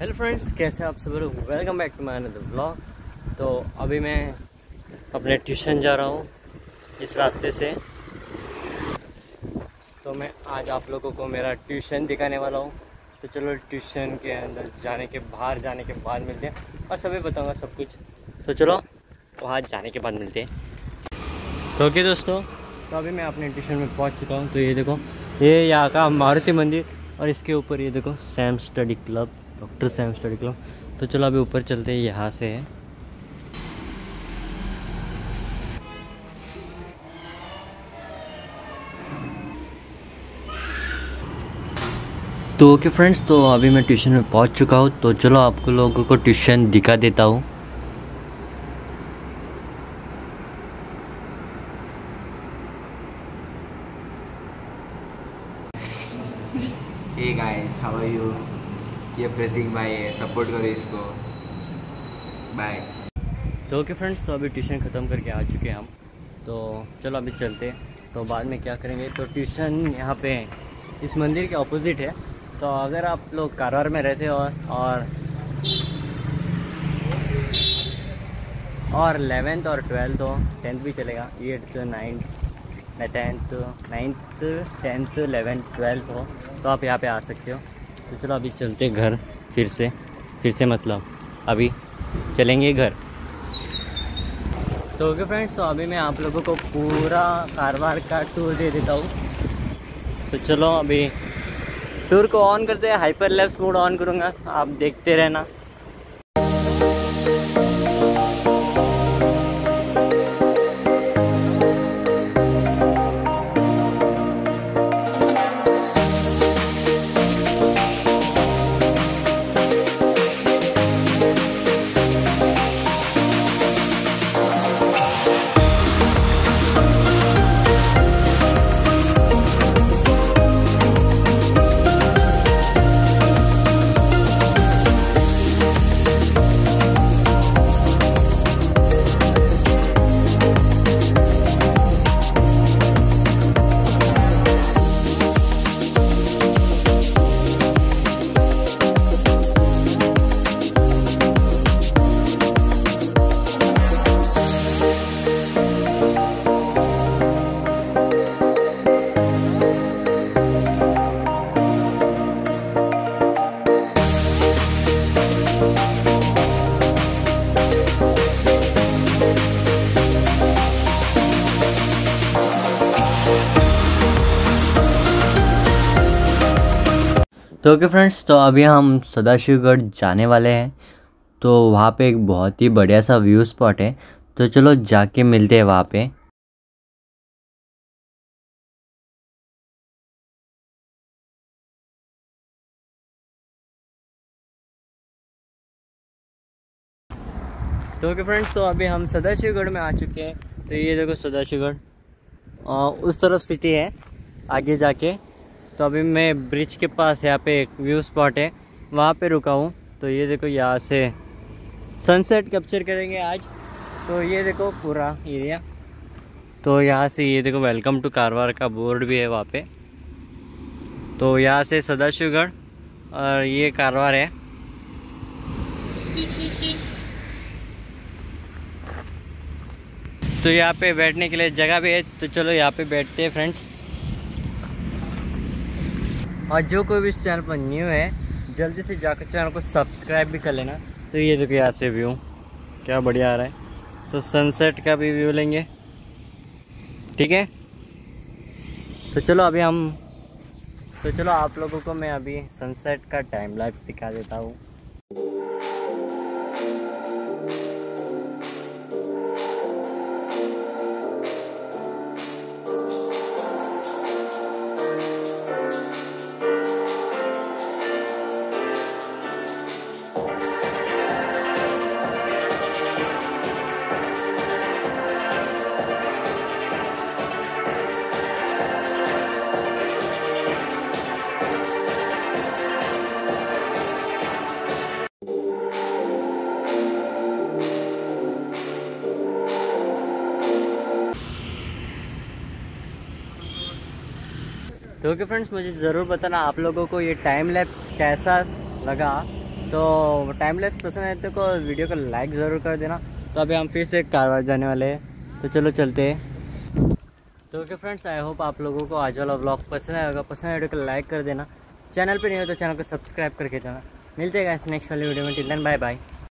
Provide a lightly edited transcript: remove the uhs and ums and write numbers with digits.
Hello friends, कैसे आप सब लोग। Welcome back to my another blog. तो अभी मैं अपने ट्यूशन जा रहा हूँ इस रास्ते से। तो मैं आज आप लोगों को मेरा ट्यूशन दिखाने वाला हूँ। तो चलो ट्यूशन के अंदर जाने के बाहर जाने के बाद मिलते हैं और सभी बताऊँगा सब कुछ। तो चलो वहाँ जाने के बाद मिलते हैं। तो ओके दोस्तों, तो अभी मैं अपने ट्यूशन में पहुँच चुका हूँ। तो ये देखो, ये यहाँ का मारुति मंदिर और इसके ऊपर ये देखो Sam study club, doctor Sam study club. तो चलो अभी ऊपर चलते हैं, यहाँ से है। तो ओके फ्रेंड्स, तो अभी मैं ट्यूशन में पहुँच चुका हूँ। तो चलो आपको लोगों को ट्यूशन दिखा देता हूँ। Hey guys, how are you. ये प्रतीक भाई है, सपोर्ट करो इसको, बाय। तो ओके फ्रेंड्स, तो अभी ट्यूशन ख़त्म करके आ चुके हैं हम। तो चलो अभी चलते हैं, तो बाद में क्या करेंगे। तो ट्यूशन यहाँ पे इस मंदिर के ऑपोजिट है। तो अगर आप लोग कारवार में रहते हो और 11th और 12th हो, 10th भी चलेगा, 8th 9th 10th 11th 12th हो तो आप यहाँ पे आ सकते हो। तो चलो अभी चलते घर, फिर से मतलब अभी चलेंगे घर। तो ओके फ्रेंड्स, तो अभी मैं आप लोगों को पूरा कारवार का टूर दे देता हूँ। तो चलो अभी टूर को ऑन करते हैं, हाइपर लैप्स मोड ऑन करूँगा, आप देखते रहना। तो ओके फ्रेंड्स, तो अभी हम सदाशिवगढ़ जाने वाले हैं। तो वहाँ पे एक बहुत ही बढ़िया सा व्यू स्पॉट है, तो चलो जाके मिलते हैं वहाँ पे। तो ओके फ्रेंड्स, तो अभी हम सदाशिवगढ़ में आ चुके हैं। तो ये देखो सदाशिवगढ़, उस तरफ सिटी है आगे जाके। तो अभी मैं ब्रिज के पास यहाँ पे एक व्यू स्पॉट है, वहाँ पे रुका हूँ। तो ये देखो यहाँ से सनसेट कैप्चर करेंगे आज। तो ये देखो पूरा एरिया, तो यहाँ से ये देखो वेलकम टू कारवार का बोर्ड भी है वहाँ पे। तो यहाँ से सदाशिवगढ़ और ये कारवार है। तो यहाँ पे बैठने के लिए जगह भी है, तो चलो यहाँ पे बैठते हैं फ्रेंड्स। और जो कोई भी इस चैनल पर न्यू है, जल्दी से जाकर चैनल को सब्सक्राइब भी कर लेना। तो ये देखो यहाँ से व्यू क्या बढ़िया आ रहा है। तो सनसेट का भी व्यू लेंगे, ठीक है। तो चलो अभी हम, तो चलो आप लोगों को मैं अभी सनसेट का टाइम लैप्स दिखा देता हूँ। तो ओके फ्रेंड्स, मुझे ज़रूर बताना आप लोगों को ये टाइम लैप्स कैसा लगा। तो टाइमलेस पसंद आए तो को वीडियो को लाइक ज़रूर कर देना। तो अभी हम फिर से कारवार जाने वाले हैं, तो चलो चलते हैं। तो ओके फ्रेंड्स, आई होप आप लोगों को आज वाला व्लॉग पसंद आएगा। पसंद आए वीडियो को लाइक कर देना, चैनल पे नहीं हो तो चैनल को सब्सक्राइब करके देना। मिलते हैं गाइस नेक्स्ट वाले वीडियो में, टिल देन बाय बाय।